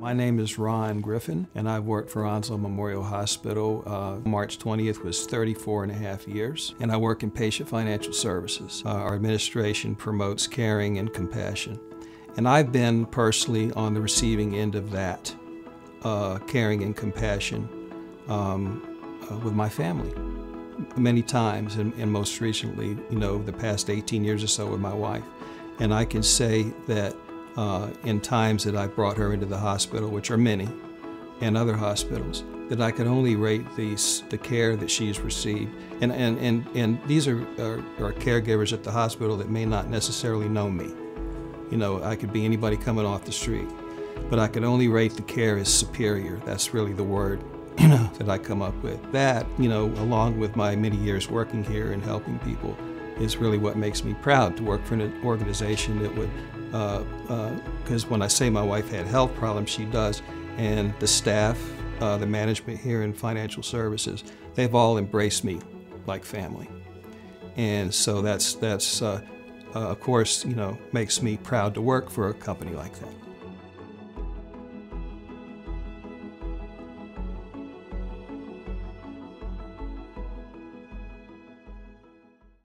My name is Ron Griffin, and I've worked for Onslow Memorial Hospital. March 20th was 34 and a half years, and I work in Patient Financial Services. Our administration promotes caring and compassion, and I've been personally on the receiving end of that, caring and compassion with my family many times, and most recently, the past 18 years or so with my wife. And I can say that in times that I brought her into the hospital, which are many, and other hospitals, that I could only rate the care that she's received. And these are caregivers at the hospital that may not necessarily know me. I could be anybody coming off the street, but I could only rate the care as superior. That's really the word that I come up with. That, along with my many years working here and helping people, is really what makes me proud to work for an organization that would, because when I say my wife had health problems, she does, and the staff, the management here in financial services, they've all embraced me like family. And so that's of course, makes me proud to work for a company like that.